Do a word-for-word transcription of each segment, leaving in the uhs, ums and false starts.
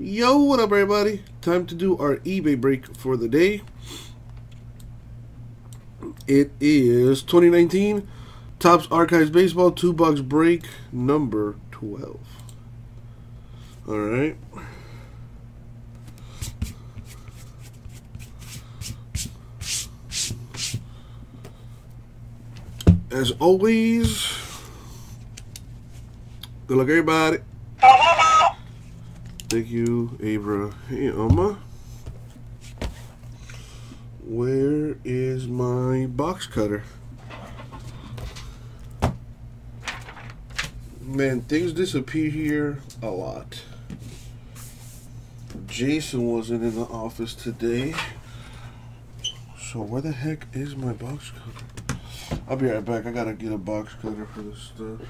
Yo, what up everybody? Time to do our eBay break for the day. It is twenty nineteen Topps Archives Baseball two box break number twelve. Alright. As always, good luck everybody. Thank you, Abra. Hey, Oma. Where is my box cutter? Man, things disappear here a lot. Jason wasn't in the office today. So where the heck is my box cutter? I'll be right back. I gotta get a box cutter for this stuff.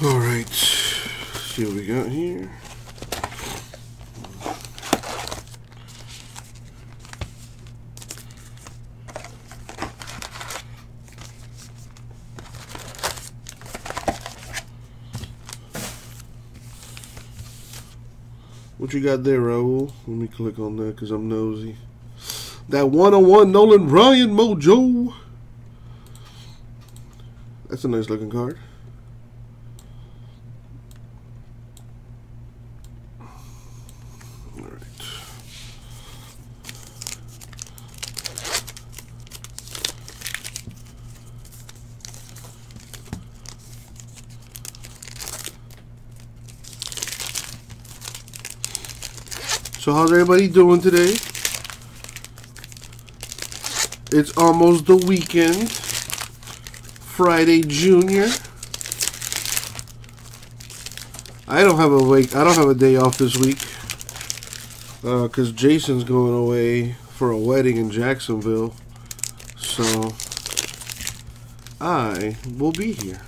Alright, see what we got here. What you got there, Raul? Let me click on that because I'm nosy. That one oh one Nolan Ryan Mojo. That's a nice looking card. So how's everybody doing today? It's almost the weekend. Friday Junior. I don't have a week. I don't have a day off this week because uh, Jason's going away for a wedding in Jacksonville. So I will be here.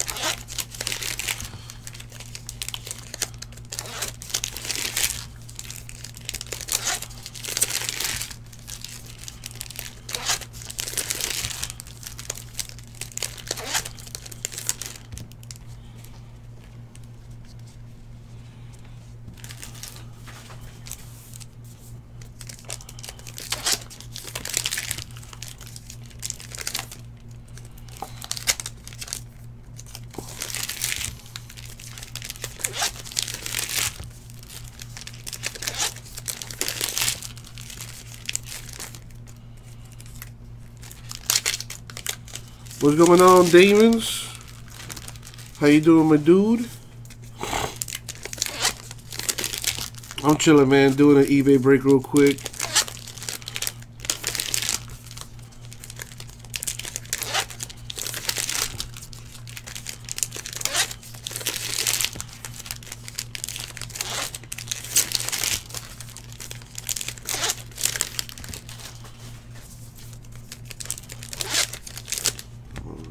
What's going on, Damons? How you doing, my dude? I'm chilling, man. Doing an eBay break real quick.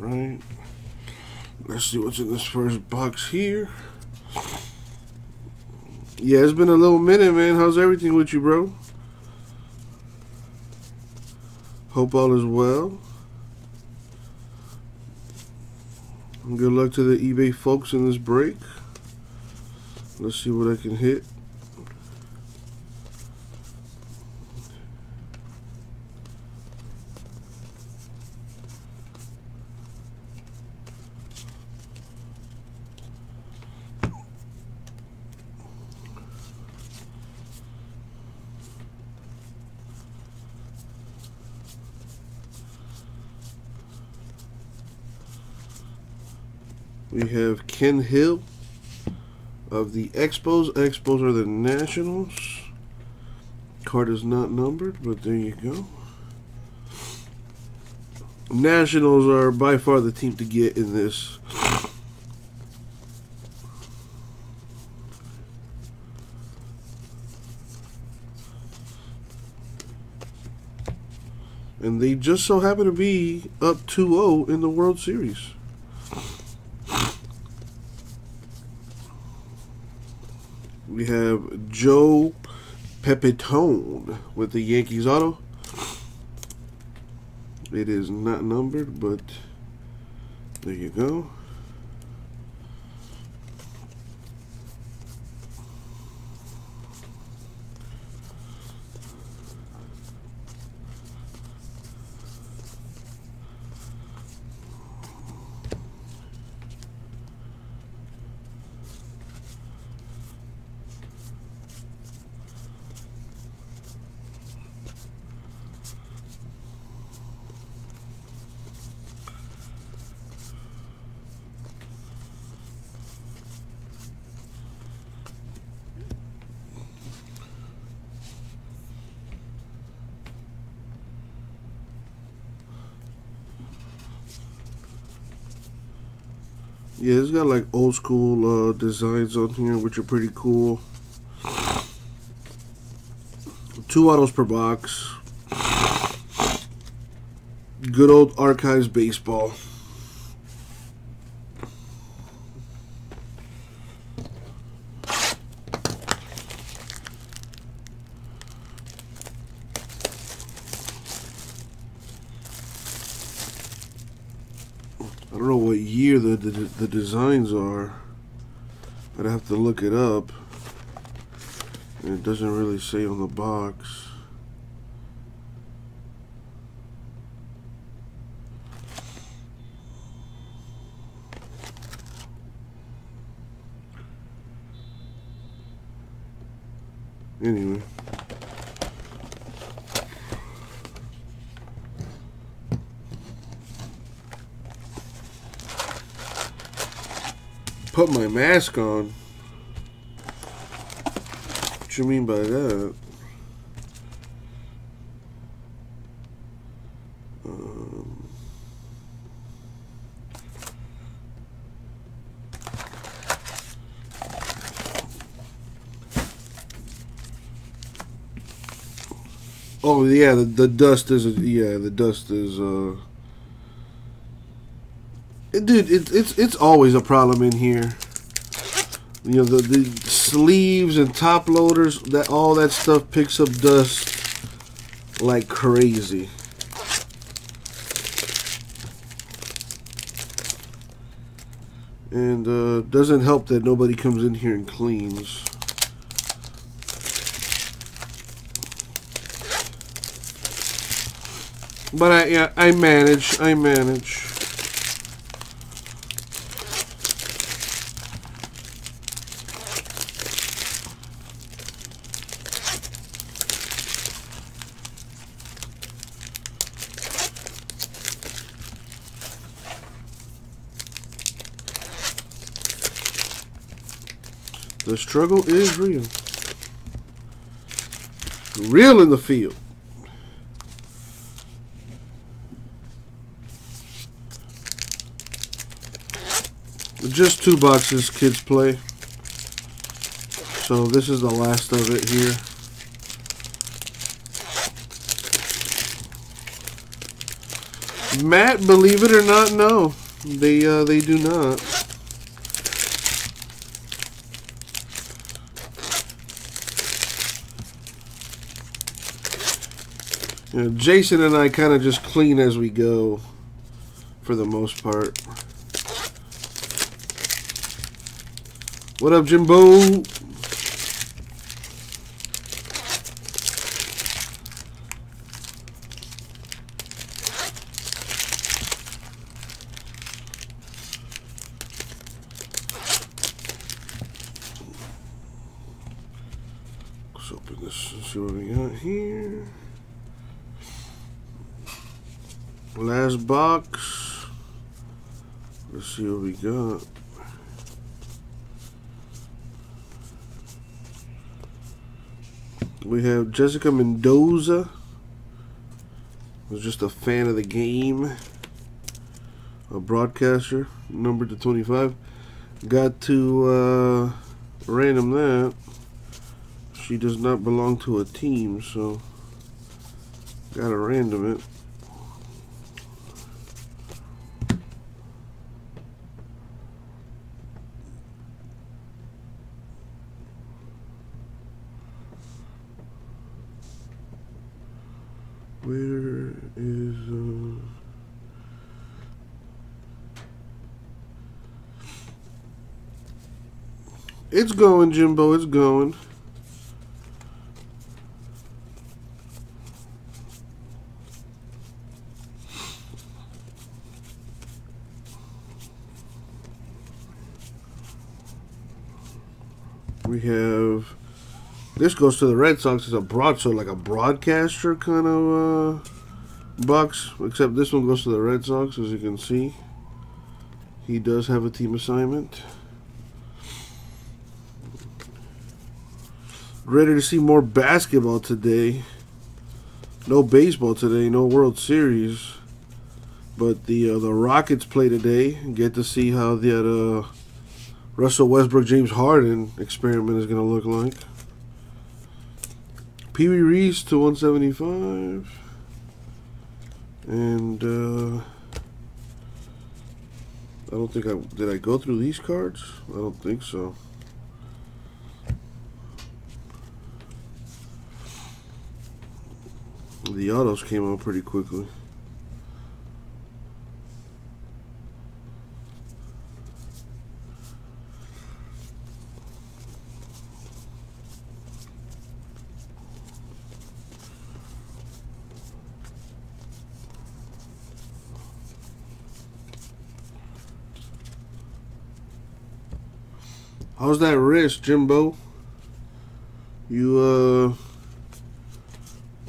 Right. Let's see what's in this first box here. Yeah, it's been a little minute, man. How's everything with you, bro? Hope all is well. And good luck to the eBay folks in this break. Let's see what I can hit. We have Ken Hill of the Expos. Expos are the Nationals. Card is not numbered, but there you go. Nationals are by far the team to get in this. And they just so happen to be up two oh in the World Series. We have Joe Pepitone with the Yankees auto. It is not numbered, but there you go. Yeah, it's got like old school uh, designs on here, which are pretty cool. Two autos per box. Good old Archives baseball. I don't know what year the, the the designs are. I'd have to look it up. And it doesn't really say on the box. Anyway. Put my mask on. What you mean by that? Um, oh yeah, the, the dust is yeah, the dust is uh Dude, it, it's it's always a problem in here. You know, the, the sleeves and top loaders, that all that stuff picks up dust like crazy. And uh, doesn't help that nobody comes in here and cleans. But I yeah, I manage, I manage. The struggle is real. Real in the field. Just two boxes, kids play. So this is the last of it here. Matt, believe it or not, no. They, uh, they do not. You know, Jason and I kind of just clean as we go for the most part. What up, Jimbo? Let's open this and see what we got here. Last box. Let's see what we got. We have Jessica Mendoza. Was just a fan of the game. A broadcaster. Numbered to twenty-five. Got to uh, random that. She does not belong to a team, so gotta random it. Where is uh It's going, Jimbo, it's going. We have, this goes to the Red Sox. It's a broad, so like a broadcaster kind of uh, box, except this one goes to the Red Sox, as you can see. He does have a team assignment. Ready to see more basketball today. No baseball today, no World Series. But the uh, the Rockets play today. Get to see how the... Uh, Russell Westbrook, James Harden experiment is going to look like. Pee Wee Reese to one seventy-five. And uh, I don't think I did I go through these cards? I don't think so. The autos came out pretty quickly. How's that wrist, Jimbo? You uh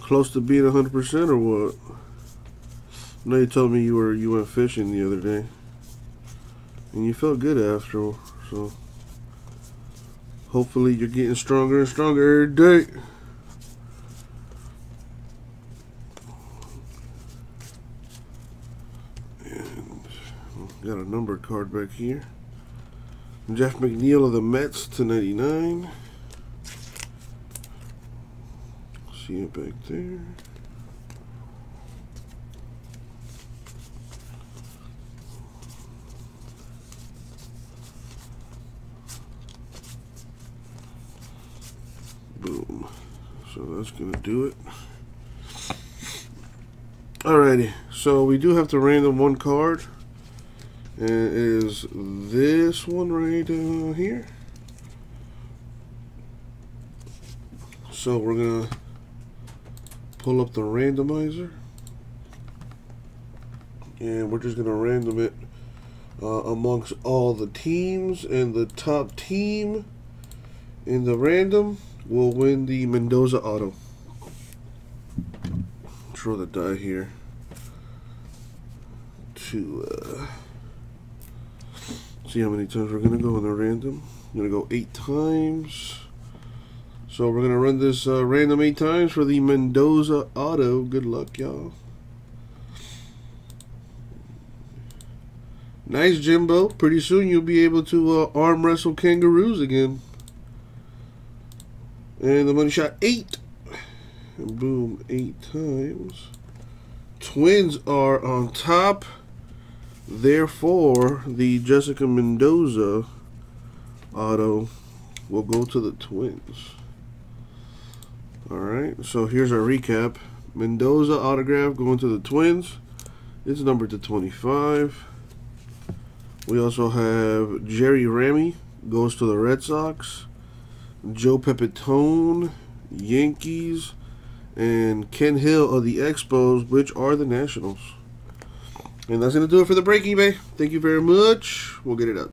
close to being a hundred percent or what? No, you told me you were you went fishing the other day, and you felt good after. So hopefully you're getting stronger and stronger every day. And got a number card back here. Jeff McNeil of the Mets to ninety-nine. See it back there. Boom. So that's gonna do it. Alrighty. So we do have to random one card. And it is this one right uh, here. So we're going to pull up the randomizer. And we're just going to random it uh, amongst all the teams. And the top team in the random will win the Mendoza auto. Throw the die here. To... Uh, see how many times we're going to go in a random. I'm going to go eight times. So we're going to run this uh, random eight times for the Mendoza auto. Good luck, y'all. Nice, Jimbo. Pretty soon you'll be able to uh, arm wrestle kangaroos again. And the money shot eight. And boom, eight times. Twins are on top. Therefore, the Jessica Mendoza auto will go to the Twins. Alright, so here's our recap. Mendoza autograph going to the Twins. It's numbered to twenty-five. We also have Jerry Remy goes to the Red Sox. Joe Pepitone, Yankees. And Ken Hill of the Expos, which are the Nationals. And that's going to do it for the break, eBay. Thank you very much. We'll get it up.